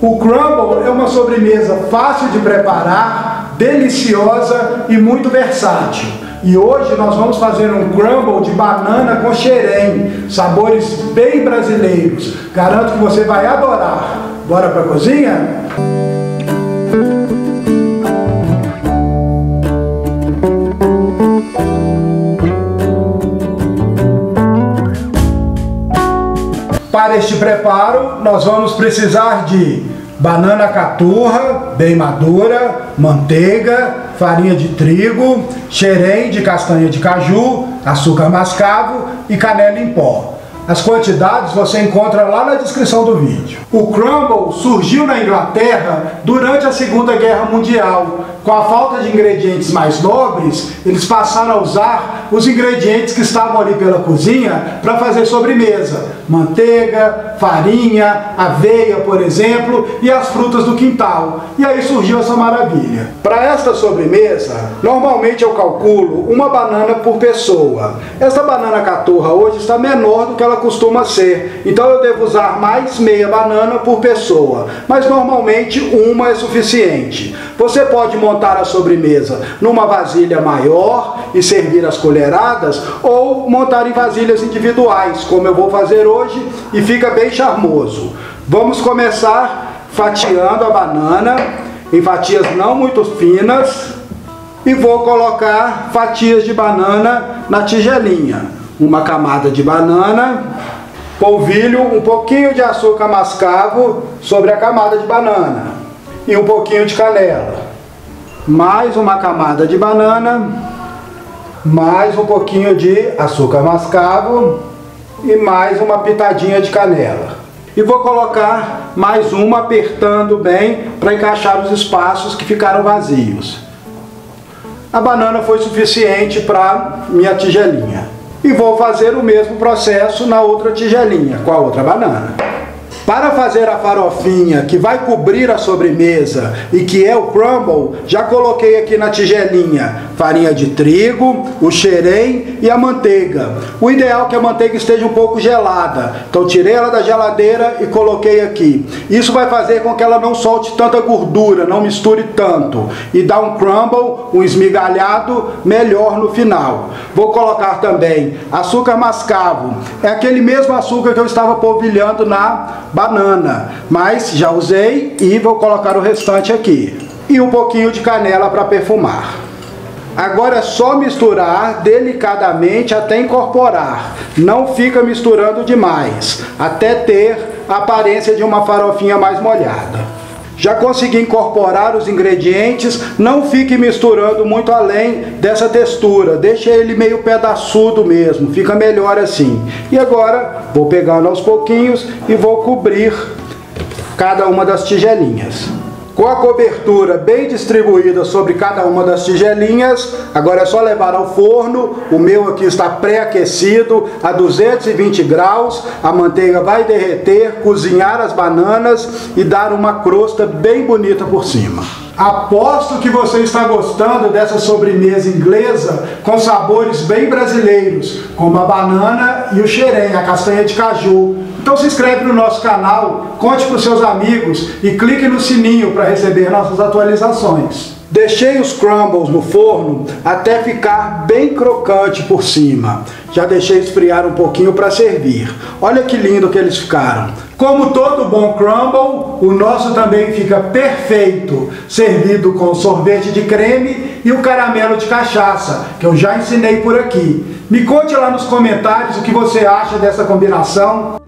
O crumble é uma sobremesa fácil de preparar, deliciosa e muito versátil. E hoje nós vamos fazer um crumble de banana com xerém, sabores bem brasileiros. Garanto que você vai adorar. Bora para a cozinha? Para este preparo, nós vamos precisar de banana caturra, bem madura, manteiga, farinha de trigo, xerém de castanha de caju, açúcar mascavo e canela em pó. As quantidades você encontra lá na descrição do vídeo. O crumble surgiu na Inglaterra durante a Segunda Guerra Mundial. Com a falta de ingredientes mais nobres, eles passaram a usar os ingredientes que estavam ali pela cozinha para fazer sobremesa. Manteiga, farinha, aveia, por exemplo, e as frutas do quintal. E aí surgiu essa maravilha. Para esta sobremesa, normalmente eu calculo uma banana por pessoa. Essa banana caturra hoje está menor do que ela costuma ser, então eu devo usar mais meia banana por pessoa, mas normalmente uma é suficiente. Você pode montar a sobremesa numa vasilha maior e servir as colheradas, ou montar em vasilhas individuais, como eu vou fazer hoje, e fica bem charmoso. Vamos começar fatiando a banana em fatias não muito finas e vou colocar fatias de banana na tigelinha. Uma camada de banana, polvilho, um pouquinho de açúcar mascavo sobre a camada de banana e um pouquinho de canela. Mais uma camada de banana, mais um pouquinho de açúcar mascavo e mais uma pitadinha de canela. E vou colocar mais uma apertando bem para encaixar os espaços que ficaram vazios. A banana foi suficiente para minha tigelinha. E vou fazer o mesmo processo na outra tigelinha, com a outra banana. Para fazer a farofinha que vai cobrir a sobremesa e que é o crumble, já coloquei aqui na tigelinha farinha de trigo, o xerém e a manteiga. O ideal é que a manteiga esteja um pouco gelada, então tirei ela da geladeira e coloquei aqui. Isso vai fazer com que ela não solte tanta gordura, não misture tanto e dá um crumble, um esmigalhado melhor no final. Vou colocar também açúcar mascavo, é aquele mesmo açúcar que eu estava polvilhando na banana, mas já usei e vou colocar o restante aqui. E um pouquinho de canela para perfumar. Agora é só misturar delicadamente até incorporar. Não fica misturando demais, até ter a aparência de uma farofinha mais molhada. Já consegui incorporar os ingredientes, não fique misturando muito além dessa textura, deixa ele meio pedaçudo mesmo, fica melhor assim. E agora vou pegando aos pouquinhos e vou cobrir cada uma das tigelinhas. Com a cobertura bem distribuída sobre cada uma das tigelinhas, agora é só levar ao forno. O meu aqui está pré-aquecido a 220 graus, a manteiga vai derreter, cozinhar as bananas e dar uma crosta bem bonita por cima. Aposto que você está gostando dessa sobremesa inglesa com sabores bem brasileiros, como a banana e o xerém, a castanha de caju. Então se inscreve no nosso canal, conte para os seus amigos e clique no sininho para receber nossas atualizações. Deixei os crumbles no forno até ficar bem crocante por cima. Já deixei esfriar um pouquinho para servir. Olha que lindo que eles ficaram. Como todo bom crumble, o nosso também fica perfeito, servido com sorvete de creme e o caramelo de cachaça, que eu já ensinei por aqui. Me conte lá nos comentários o que você acha dessa combinação.